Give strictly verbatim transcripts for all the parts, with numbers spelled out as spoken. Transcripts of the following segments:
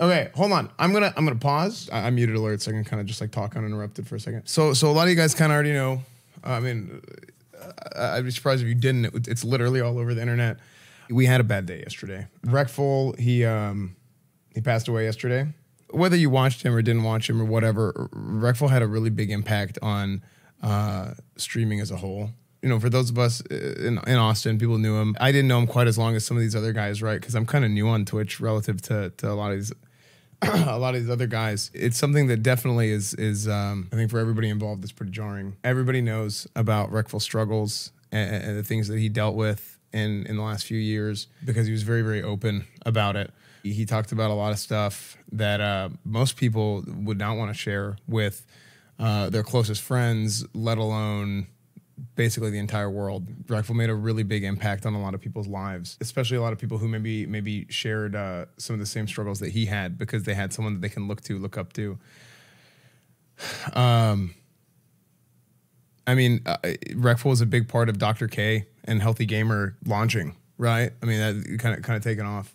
Okay, hold on. I'm gonna I'm gonna pause. I, I muted alerts. So I can kind of just like talk uninterrupted for a second. So so a lot of you guys kind of already know. I mean, I, I'd be surprised if you didn't. It, it's literally all over the internet. We had a bad day yesterday. Reckful, he um he passed away yesterday. Whether you watched him or didn't watch him or whatever, Reckful had a really big impact on uh, streaming as a whole. You know, for those of us in, in Austin, people knew him. I didn't know him quite as long as some of these other guys, right? Because I'm kind of new on Twitch relative to, to a lot of these a lot of these other guys. It's something that definitely is, is um, I think for everybody involved, it's pretty jarring. Everybody knows about Reckful's struggles and, and the things that he dealt with in, in the last few years because he was very, very open about it. He talked about a lot of stuff that uh, most people would not want to share with uh, their closest friends, let alone basically the entire world. Reckful made a really big impact on a lot of people's lives, especially a lot of people who maybe maybe shared uh, some of the same struggles that he had because they had someone that they can look to, look up to. Um, I mean, uh, Reckful was a big part of Doctor K and Healthy Gamer launching, right? I mean, that kind of kind of taken off.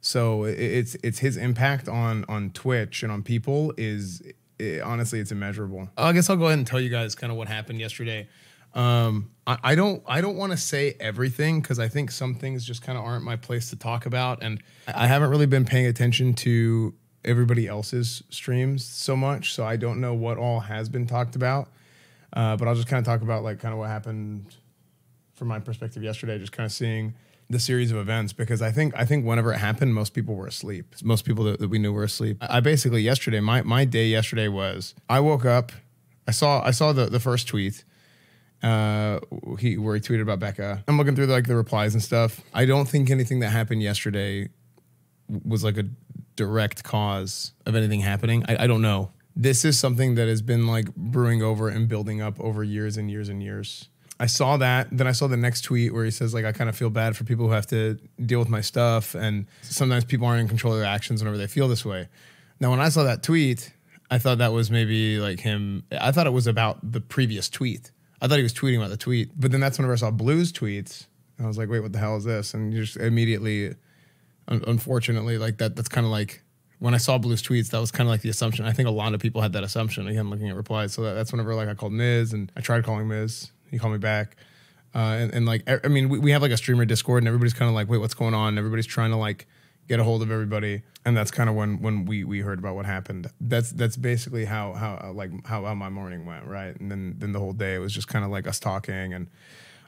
So it's it's his impact on on Twitch and on people is it, honestly it's immeasurable. I guess I'll go ahead and tell you guys kind of what happened yesterday. Um, I, I don't I don't want to say everything because I think some things just kind of aren't my place to talk about, and I haven't really been paying attention to everybody else's streams so much, so I don't know what all has been talked about. Uh, but I'll just kind of talk about like kind of what happened from my perspective yesterday, just kind of seeing the series of events, because I think I think whenever it happened, most people were asleep. Most people that, that we knew were asleep. I, I basically yesterday, my my day yesterday was I woke up, I saw I saw the the first tweet, uh, he where he tweeted about Becca. I'm looking through the, like the replies and stuff. I don't think anything that happened yesterday was like a direct cause of anything happening. I, I don't know. This is something that has been like brewing over and building up over years and years and years. I saw that, then I saw the next tweet where he says, like, I kind of feel bad for people who have to deal with my stuff, and sometimes people aren't in control of their actions whenever they feel this way. Now, when I saw that tweet, I thought that was maybe, like, him. I thought it was about the previous tweet. I thought he was tweeting about the tweet, but then that's whenever I saw Blue's tweets, and I was like, wait, what the hell is this? And you just immediately, un unfortunately, like, that. that's kind of like, when I saw Blue's tweets, that was kind of like the assumption. I think a lot of people had that assumption, again, looking at replies. So that, that's whenever, like, I called Miz, and I tried calling Miz. He called me back, uh, and, and like, I mean, we, we have like a streamer Discord, and everybody's kind of like, wait, what's going on? And everybody's trying to like get a hold of everybody, and that's kind of when when we we heard about what happened. That's that's basically how how like how, how my morning went, right? And then then the whole day it was just kind of like us talking, and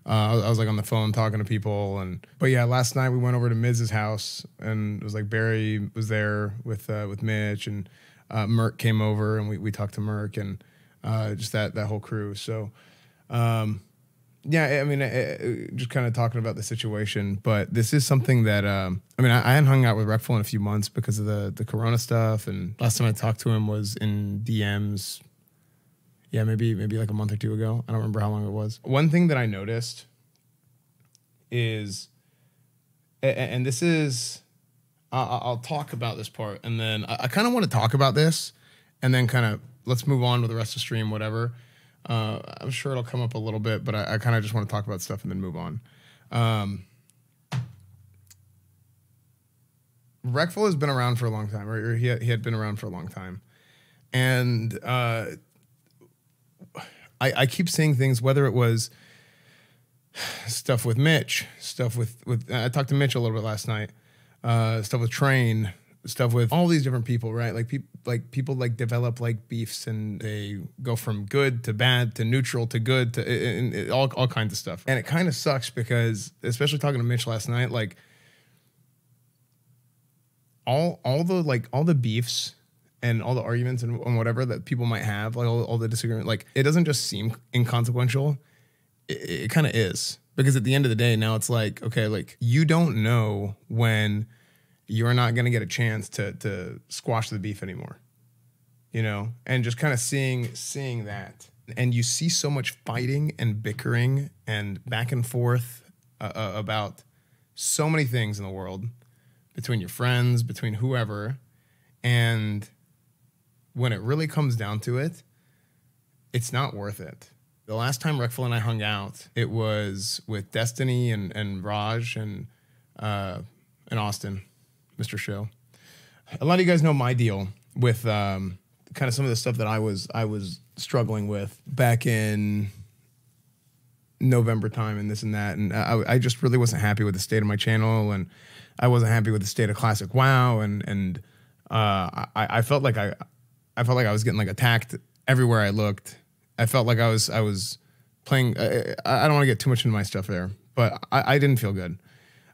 uh, I, was, I was like on the phone talking to people, and but yeah, last night we went over to Miz's house, and it was like Barry was there with uh, with Mitch, and uh, Merck came over, and we we talked to Merck, and uh, just that that whole crew, so. Um, yeah, I mean, it, it, just kind of talking about the situation, but this is something that, um, I mean, I, I hadn't hung out with Reckful in a few months because of the, the Corona stuff. And last time I talked to him was in D Ms. Yeah, maybe, maybe like a month or two ago. I don't remember how long it was. One thing that I noticed is, and this is, I'll talk about this part. And then I kind of want to talk about this and then kind of let's move on with the rest of the stream, whatever. Uh, I'm sure it'll come up a little bit, but I, I kind of just want to talk about stuff and then move on. Um, Reckful has been around for a long time, or he had, he had been around for a long time. And uh, I, I keep seeing things, whether it was stuff with Mitch, stuff with, with I talked to Mitch a little bit last night, uh, stuff with Train, stuff with all these different people, right? Like people, like people, like develop like beefs, and they go from good to bad to neutral to good to and, and all all kinds of stuff. And it kind of sucks because, especially talking to Mitch last night, like all all the like all the beefs and all the arguments and, and whatever that people might have, like all, all the disagreement, like it doesn't just seem inconsequential. It, it kind of is, because at the end of the day, now it's like, okay, like you don't know when you're not going to get a chance to to squash the beef anymore, you know? And just kind of seeing seeing that. And you see so much fighting and bickering and back and forth uh, uh, about so many things in the world, between your friends, between whoever. And when it really comes down to it, it's not worth it. The last time Reckful and I hung out, it was with Destiny and, and Raj and, uh, and Austin. Mister Show. a lot of you guys know my deal with um, kind of some of the stuff that I was I was struggling with back in November time and this and that, and I, I just really wasn't happy with the state of my channel, and I wasn't happy with the state of Classic WoW, and and uh, I, I felt like I I felt like I was getting like attacked everywhere I looked. I felt like I was I was playing. I, I don't want to get too much into my stuff there, but I, I didn't feel good.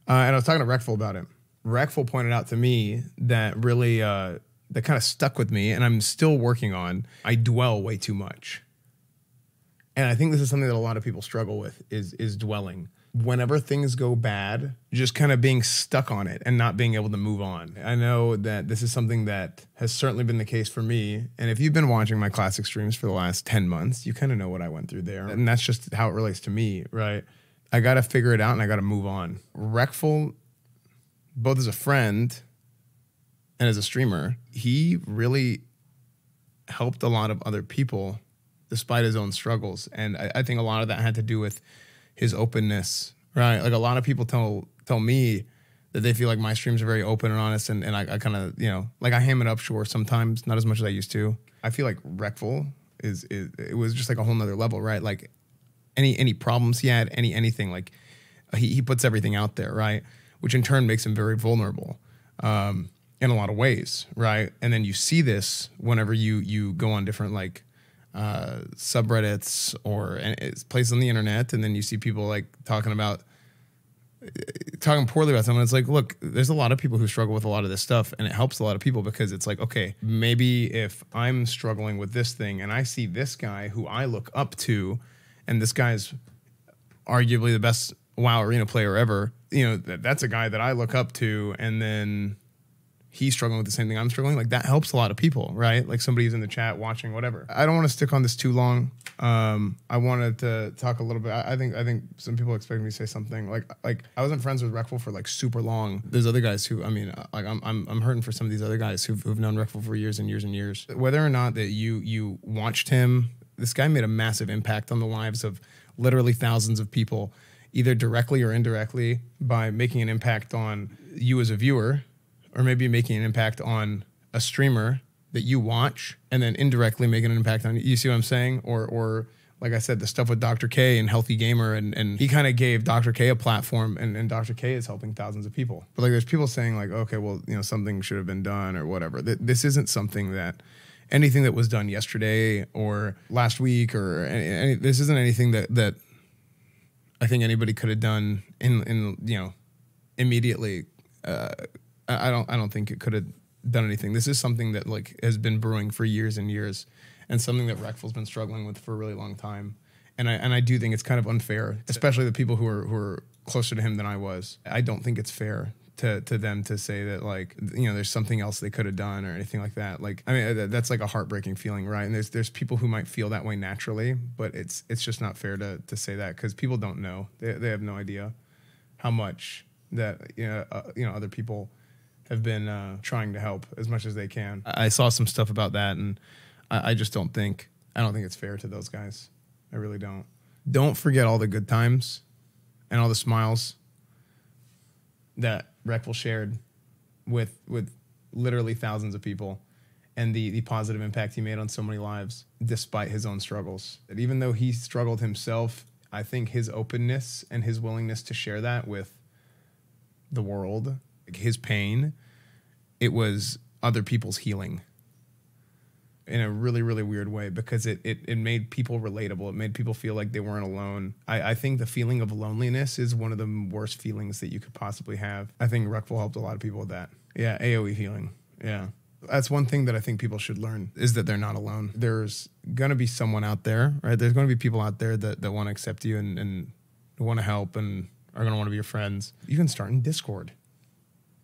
Uh, and I was talking to Reckful about it. Reckful pointed out to me that really, uh, that kind of stuck with me, and I'm still working on, I dwell way too much. And I think this is something that a lot of people struggle with, is, is dwelling. Whenever things go bad, just kind of being stuck on it and not being able to move on. I know that this is something that has certainly been the case for me. And if you've been watching my classic streams for the last ten months, you kind of know what I went through there. And that's just how it relates to me, right? I got to figure it out and I got to move on. Reckful, both as a friend and as a streamer, he really helped a lot of other people despite his own struggles. And I, I think a lot of that had to do with his openness, right? Like a lot of people tell tell me that they feel like my streams are very open and honest, and, and I, I kind of, you know, like I ham it up sure sometimes, not as much as I used to. I feel like Reckful is, is, it was just like a whole nother level, right? Like any any problems he had, any anything, like he, he puts everything out there, right? Which in turn makes him very vulnerable um, in a lot of ways, right? And then you see this whenever you you go on different like uh, subreddits or places on the internet, and then you see people like talking about, talking poorly about someone. It's like, look, there's a lot of people who struggle with a lot of this stuff, and it helps a lot of people because it's like, okay, maybe if I'm struggling with this thing and I see this guy who I look up to, and this guy's arguably the best WoW arena player ever, you know, that, that's a guy that I look up to, and then he's struggling with the same thing I'm struggling. Like that helps a lot of people, right? Like somebody's in the chat watching, whatever. I don't want to stick on this too long. Um, I wanted to talk a little bit. I, I think I think some people expect me to say something like like I wasn't friends with Reckful for like super long. There's other guys who, I mean, like I'm I'm I'm hurting for some of these other guys who've, who've known Reckful for years and years and years. Whether or not that you you watched him, this guy made a massive impact on the lives of literally thousands of people, either directly or indirectly, by making an impact on you as a viewer, or maybe making an impact on a streamer that you watch, and then indirectly making an impact on you. You see what I'm saying? Or, or like I said, the stuff with Doctor K and Healthy Gamer, and, and he kind of gave Doctor K a platform, and, and Doctor K is helping thousands of people. But like there's people saying like, okay, well, you know, something should have been done or whatever. Th this isn't something that, anything that was done yesterday or last week or any, any, this isn't anything that, that, I think anybody could have done in, in you know, immediately. Uh, I don't I don't think it could have done anything. This is something that like has been brewing for years and years, and something that Reckful's been struggling with for a really long time. And I and I do think it's kind of unfair, especially the people who are who are closer to him than I was. I don't think it's fair to to them to say that like, you know, there's something else they could have done or anything like that. Like, I mean, that's like a heartbreaking feeling, right? And there's there's people who might feel that way naturally, but it's it's just not fair to to say that, because people don't know. They they have no idea how much that, you know, uh, you know, other people have been uh, trying to help as much as they can. I, I saw some stuff about that, and I, I just don't think I don't think it's fair to those guys. I really don't. Don't forget all the good times and all the smiles that Reckful shared with with literally thousands of people, and the the positive impact he made on so many lives despite his own struggles. And even though he struggled himself, I think his openness and his willingness to share that with the world, his pain, it was other people's healing in a really, really weird way, because it, it, it made people relatable. It made people feel like they weren't alone. I, I think the feeling of loneliness is one of the worst feelings that you could possibly have. I think Reckful helped a lot of people with that. Yeah, A O E healing. Yeah. That's one thing that I think people should learn, is that they're not alone. There's going to be someone out there, right? There's going to be people out there that, that want to accept you and, and want to help and are going to want to be your friends. You can start in Discord.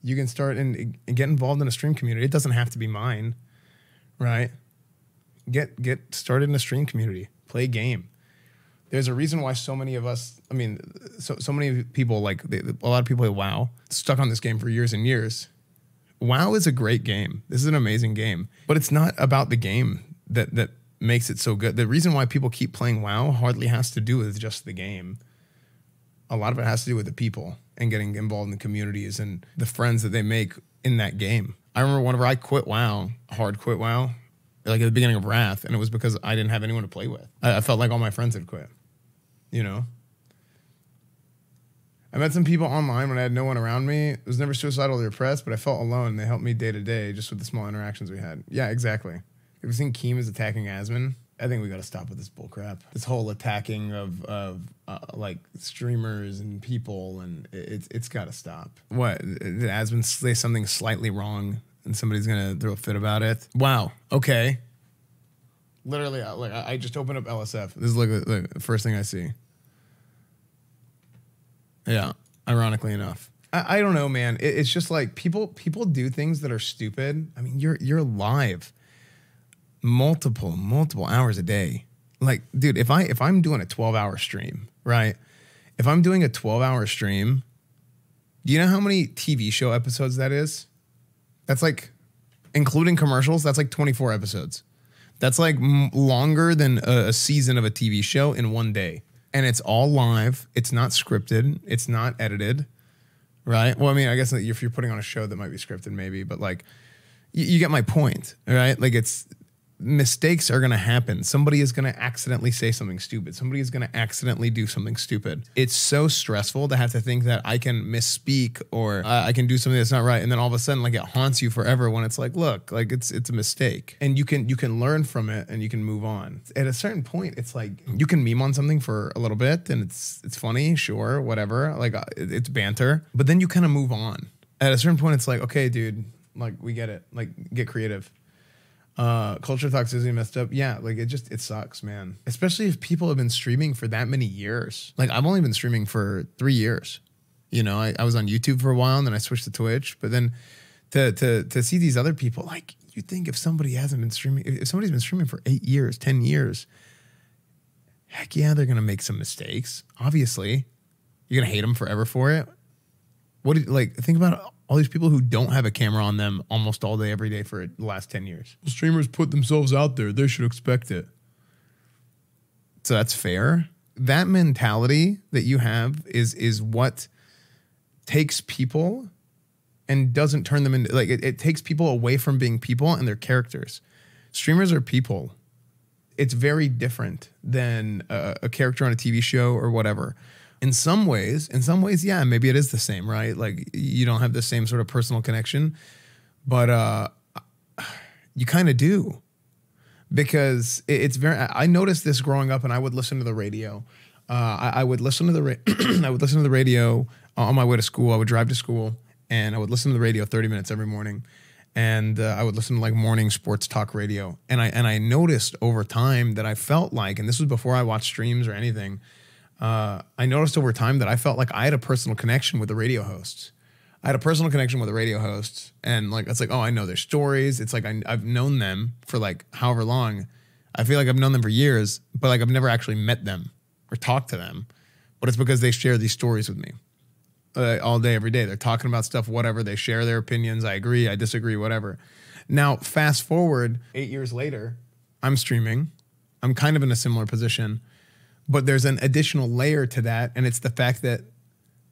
You can start and get involved in a stream community. It doesn't have to be mine, right? Get get started in a stream community. Play a game. There's a reason why so many of us, I mean, so, so many people, like they, a lot of people at WoW, stuck on this game for years and years. WoW is a great game. This is an amazing game. But it's not about the game that, that makes it so good. The reason why people keep playing WoW hardly has to do with just the game. A lot of it has to do with the people and getting involved in the communities and the friends that they make in that game. I remember whenever I quit WoW, hard quit WoW, like at the beginning of Wrath, and it was because I didn't have anyone to play with. I, I felt like all my friends had quit, you know? I met some people online when I had no one around me. It was never suicidal or depressed, but I felt alone. They helped me day to day just with the small interactions we had. Yeah, exactly. Have you seen Keem is attacking Asmon? I think we got to stop with this bullcrap. This whole attacking of, of uh, like, streamers and people, and it, it's, it's got to stop. What, did Asmon say something slightly wrong and somebody's going to throw a fit about it? Wow, okay. Literally, like, I just opened up L S F. This is like the, the first thing I see. Yeah, ironically enough. I, I don't know, man. It, it's just like people people do things that are stupid. I mean, you're you're live multiple, multiple hours a day. Like, dude, if I if I'm doing a twelve hour stream, right? If I'm doing a twelve hour stream, do you know how many T V show episodes that is? That's like, including commercials, that's like twenty-four episodes. That's like m longer than a, a season of a T V show in one day. And it's all live. It's not scripted. It's not edited, right? Well, I mean, I guess if you're putting on a show that might be scripted, maybe, but like, you, you get my point, right? Like, it's, mistakes are gonna happen. Somebody is gonna accidentally say something stupid. Somebody is gonna accidentally do something stupid. It's so stressful to have to think that I can misspeak or uh, I can do something that's not right, and then all of a sudden, like, it haunts you forever when it's like, look, like it's it's a mistake, and you can you can learn from it and you can move on. At a certain point, it's like you can meme on something for a little bit, and it's it's funny, sure, whatever, like uh, it's banter, but then you kind of move on. At a certain point, it's like, okay, dude, like we get it, like get creative. Uh, culture toxicity messed up. Yeah, like it just, it sucks, man. Especially if people have been streaming for that many years. Like I've only been streaming for three years. You know, I, I was on YouTube for a while and then I switched to Twitch. But then to, to, to see these other people, like you think if somebody hasn't been streaming, if somebody's been streaming for eight years, ten years, heck yeah, they're going to make some mistakes. Obviously, you're going to hate them forever for it. What did, like, think about all these people who don't have a camera on them almost all day, every day for the last ten years. Streamers put themselves out there. They should expect it. So that's fair. That mentality that you have is is what takes people and doesn't turn them into, like, it, it takes people away from being people and their characters. Streamers are people. It's very different than a, a character on a T V show or whatever. In some ways, in some ways, yeah, maybe it is the same, right? Like you don't have the same sort of personal connection, but uh, you kind of do because it, it's very, I noticed this growing up and I would listen to the radio. Uh, I, I would listen to the, ra I would listen to the radio on my way to school. I would drive to school and I would listen to the radio thirty minutes every morning. And uh, I would listen to like morning sports talk radio. And I, and I noticed over time that I felt like, and this was before I watched streams or anything, Uh, I noticed over time that I felt like I had a personal connection with the radio hosts. I had a personal connection with the radio hosts. And like, it's like, oh, I know their stories. It's like, I, I've known them for like however long. I feel like I've known them for years, but like I've never actually met them or talked to them. But it's because they share these stories with me uh, all day, every day. They're talking about stuff, whatever. They share their opinions. I agree. I disagree, whatever. Now, fast forward eight years later, I'm streaming. I'm kind of in a similar position. But there's an additional layer to that, and it's the fact that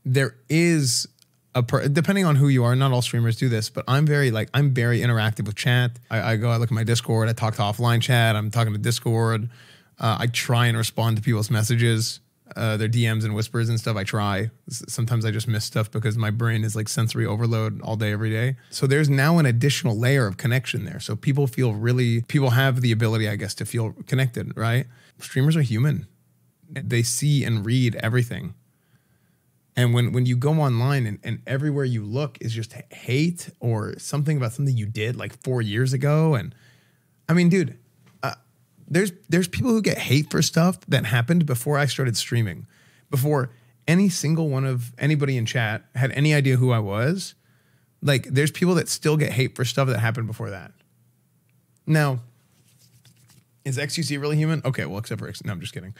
there is a per depending on who you are. Not all streamers do this, but I'm very like I'm very interactive with chat. I, I go, I look at my Discord, I talk to offline chat, I'm talking to Discord. Uh, I try and respond to people's messages, uh, their D Ms and whispers and stuff. I try. Sometimes I just miss stuff because my brain is like sensory overload all day, every day. So there's now an additional layer of connection there. So people feel really people have the ability, I guess, to feel connected, right? Streamers are human. They see and read everything. And when, when you go online and, and everywhere you look is just hate or something about something you did like four years ago. And I mean, dude, uh, there's, there's people who get hate for stuff that happened before I started streaming, before any single one of anybody in chat had any idea who I was. Like there's people that still get hate for stuff that happened before that. Now, is X U C really human? Okay, well, except for X, no, I'm just kidding.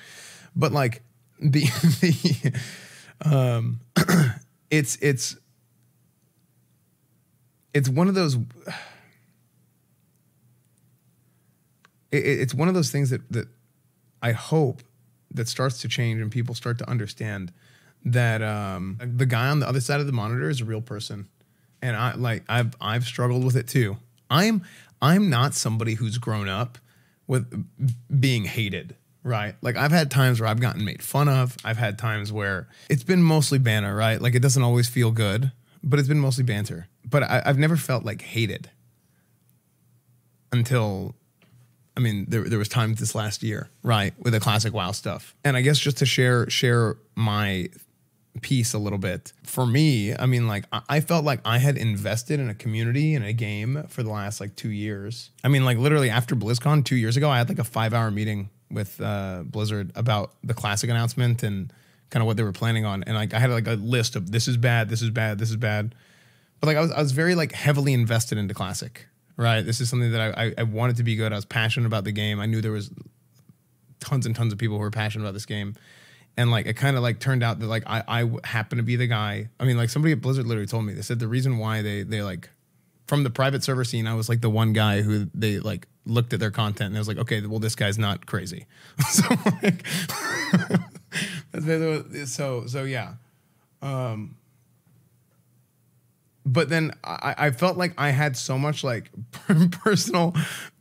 But like the, the um, it's, it's, it's one of those, it, it's one of those things that, that I hope that starts to change and people start to understand that um, the guy on the other side of the monitor is a real person. and I like I've I've struggled with it too. I'm I'm not somebody who's grown up with being hated, right? Like I've had times where I've gotten made fun of. I've had times where it's been mostly banter, right? Like it doesn't always feel good, but it's been mostly banter. But I, I've never felt like hated until, I mean, there, there was time this last year, right? With the Classic WoW stuff. And I guess just to share, share my piece a little bit. For me, I mean, like I felt like I had invested in a community and a game for the last like two years. I mean, like literally after BlizzCon two years ago, I had like a five hour meeting with uh, Blizzard about the Classic announcement and kind of what they were planning on. And like I had like a list of this is bad, this is bad, this is bad. But like I was, I was very like heavily invested into Classic, right? This is something that I, I wanted to be good. I was passionate about the game. I knew there was tons and tons of people who were passionate about this game. And like, it kind of like turned out that like, I, I happened to be the guy. I mean, like somebody at Blizzard literally told me, they said the reason why they, they like, from the private server scene, I was like the one guy who they like looked at their content and they was like, okay, well, this guy's not crazy. So, like, so, so yeah. Um, but then I, I felt like I had so much like personal,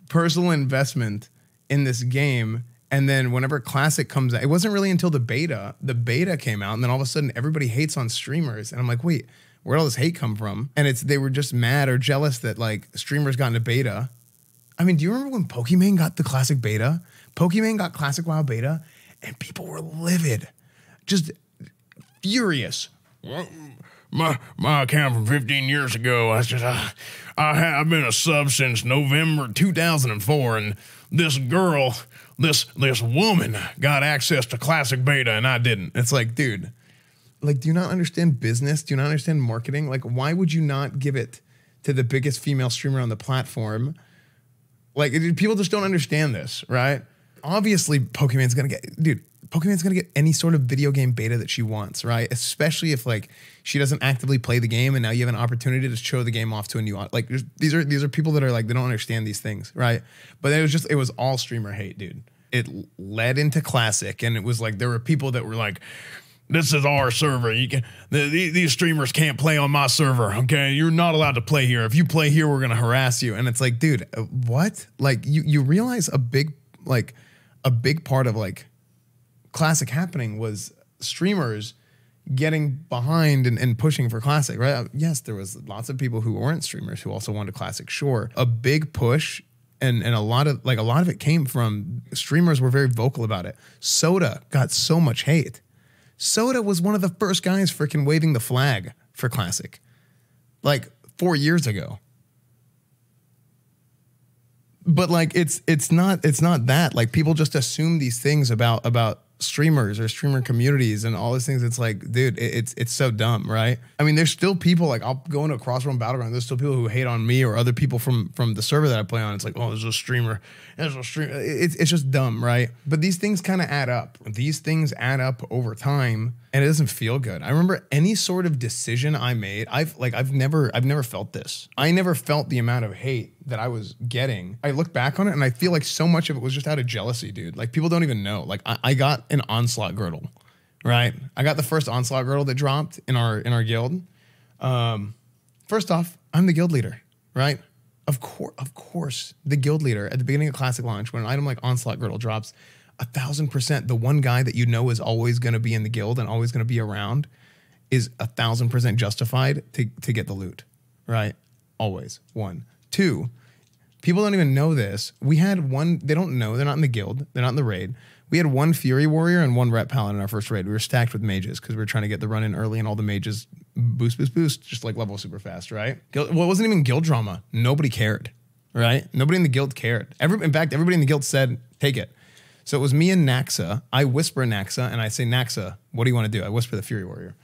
personal investment in this game. And then whenever Classic comes out, it wasn't really until the beta, the beta came out. And then all of a sudden everybody hates on streamers. And I'm like, wait, where'd all this hate come from? And it's, they were just mad or jealous that like streamers got into beta. I mean, do you remember when Pokemon got the Classic beta? Pokemon got Classic WoW beta and people were livid, just furious. My, my account from fifteen years ago, I said, I, I ha I've been a sub since November two thousand four. And this girl, This this woman got access to Classic beta and I didn't. It's like, dude, like, do you not understand business? Do you not understand marketing? Like, why would you not give it to the biggest female streamer on the platform? Like, it, people just don't understand this, right? Obviously, Pokemon's gonna get, dude, Pokemon's gonna get any sort of video game beta that she wants, right? Especially if like she doesn't actively play the game and now you have an opportunity to show the game off to a new, like these are these are people that are like, they don't understand these things, right? But it was just, it was all streamer hate, dude. It led into Classic and it was like, there were people that were like, this is our server. You can, the, these streamers can't play on my server, okay? You're not allowed to play here. If you play here, we're gonna harass you. And it's like, dude, what? Like you, you realize a big, like a big part of like, Classic happening was streamers getting behind and, and pushing for Classic, right? Yes, there was lots of people who weren't streamers who also wanted Classic, sure. A big push and, and a lot of like a lot of it came from streamers were very vocal about it. Soda got so much hate. Soda was one of the first guys freaking waving the flag for Classic like four years ago. But like it's it's not it's not that. Like people just assume these things about about streamers or streamer communities and all these things. It's like, dude, it, it's it's so dumb, right? I mean, there's still people like, I'll go into a Crossroad Battleground, there's still people who hate on me or other people from from the server that I play on. It's like, oh, there's a streamer, there's a streamer. It's it's just dumb, right? But these things kind of add up. These things add up over time, and it doesn't feel good. I remember any sort of decision I made. I've like I've never I've never felt this. I never felt the amount of hate that I was getting. I look back on it and I feel like so much of it was just out of jealousy, dude. Like people don't even know. Like I, I got an Onslaught Girdle, right? I got the first Onslaught Girdle that dropped in our in our guild. Um, first off, I'm the guild leader, right? Of course, of course, the guild leader at the beginning of Classic launch when an item like Onslaught Girdle drops, a thousand percent, the one guy that you know is always going to be in the guild and always going to be around, is a thousand percent justified to to get the loot, right? Always one. Two, people don't even know this. We had one, they don't know, they're not in the guild, they're not in the raid. We had one Fury Warrior and one Rep Paladin in our first raid. We were stacked with mages because we were trying to get the run in early and all the mages boost, boost, boost, just like level super fast, right? Guild, well, it wasn't even guild drama. Nobody cared, right? Nobody in the guild cared. Every, in fact, everybody in the guild said, take it. So it was me and Naxa. I whisper Naxa and I say, Naxa, what do you want to do? I whisper the Fury Warrior.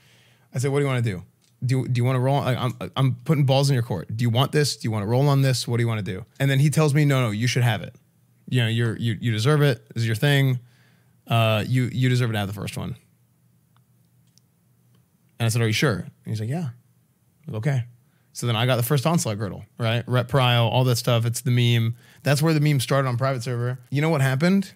I say, what do you want to do? Do, do you want to roll? I'm, I'm putting balls in your court. Do you want this? Do you want to roll on this? What do you want to do? And then he tells me, no, no, you should have it. You know, you're, you, you deserve it. This is your thing. Uh, you, you deserve it to have the first one. And I said, are you sure? And he's like, yeah. Said, okay. So then I got the first Onslaught Girdle, right? Rep Prio, all that stuff. It's the meme. That's where the meme started on private server. You know what happened?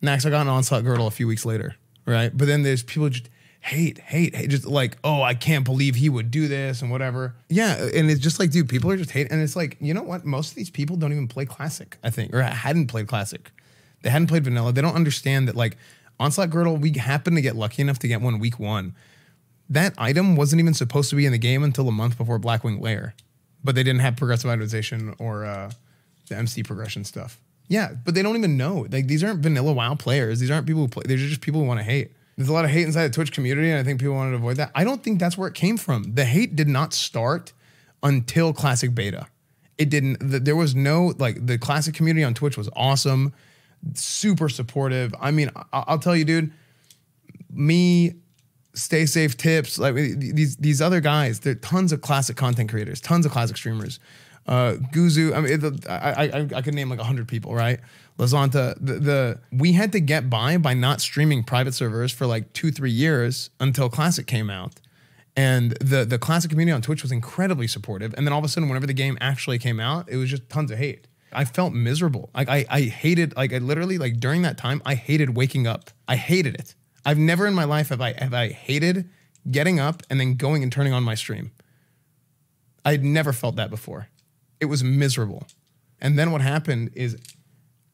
Naxa got an Onslaught Girdle a few weeks later, right? But then there's people just hate, hate, hate, just like, oh, I can't believe he would do this and whatever. Yeah, and it's just like, dude, people are just hating. And it's like, you know what? Most of these people don't even play Classic, I think, or hadn't played Classic. They hadn't played Vanilla. They don't understand that, like, Onslaught Girdle, we happened to get lucky enough to get one week one. That item wasn't even supposed to be in the game until a month before Blackwing Lair. But they didn't have progressive itemization or uh, the M C progression stuff. Yeah, but they don't even know. Like, these aren't vanilla WoW players. These aren't people who play. They're just people who want to hate. There's a lot of hate inside the Twitch community, and I think people wanted to avoid that. I don't think that's where it came from. The hate did not start until Classic Beta. It didn't. The, there was no, like, the Classic community on Twitch was awesome, super supportive. I mean, I, I'll tell you, dude, me, Stay Safe Tips, like these these other guys, there are tons of Classic content creators, tons of Classic streamers. Uh, Guzu, I mean, it, I, I I could name like a hundred people, right? Lazanta, the, the we had to get by by not streaming private servers for like two three years until Classic came out, and the the Classic community on Twitch was incredibly supportive. And then all of a sudden, whenever the game actually came out, it was just tons of hate. I felt miserable. Like I I hated, like I literally, like during that time, I hated waking up. I hated it. I've never in my life have I have I hated getting up and then going and turning on my stream. I had never felt that before. It was miserable. And then what happened is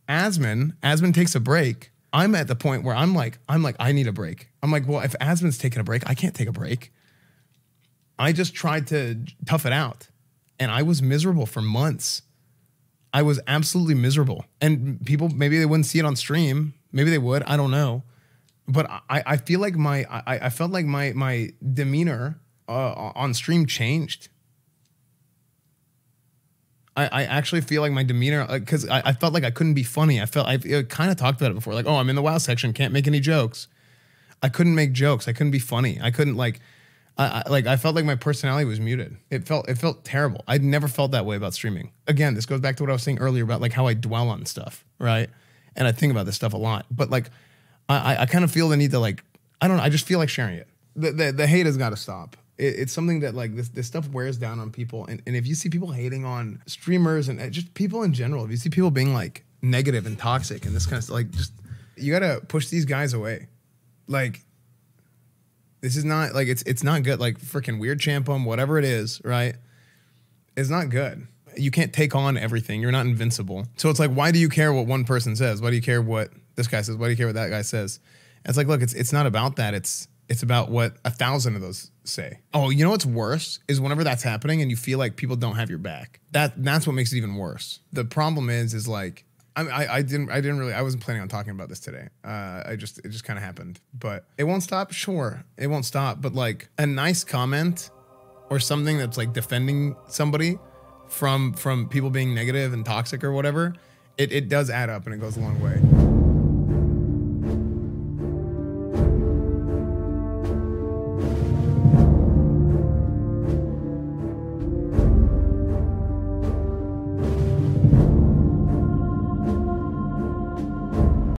Asmon, Asmon takes a break. I'm at the point where I'm like, I'm like, I need a break. I'm like, well, if Asmon's taking a break, I can't take a break. I just tried to tough it out. And I was miserable for months. I was absolutely miserable. And people, maybe they wouldn't see it on stream. Maybe they would, I don't know. But I, I feel like my, I, I felt like my, my demeanor uh, on stream changed. I, I actually feel like my demeanor, because uh, I, I felt like I couldn't be funny. I felt, I uh, kind of talked about it before, like, oh, I'm in the WoW section, can't make any jokes. I couldn't make jokes. I couldn't be funny. I couldn't like, I, I, like I felt like my personality was muted. It felt, it felt terrible. I'd never felt that way about streaming. Again, this goes back to what I was saying earlier about like how I dwell on stuff, right? And I think about this stuff a lot. But like, I, I, I kind of feel the need to like, I don't know, I just feel like sharing it. The, the, the hate has got to stop. It's something that like this this stuff wears down on people, and, and if you see people hating on streamers and just people in general, if you see people being like negative and toxic and this kind of stuff, like just you gotta push these guys away. Like this is not like it's it's not good. Like freaking Weird Champum, whatever it is, right? It's not good. You can't take on everything. You're not invincible. So it's like, why do you care what one person says? Why do you care what this guy says? Why do you care what that guy says? And it's like, look, it's it's not about that. It's It's about what a thousand of those say. Oh, you know what's worse is whenever that's happening and you feel like people don't have your back. That that's what makes it even worse. The problem is, is like I I, I didn't I didn't really I wasn't planning on talking about this today. Uh, I just it just kind of happened. But it won't stop. Sure, it won't stop. But like a nice comment or something that's like defending somebody from from people being negative and toxic or whatever, it it does add up and it goes a long way.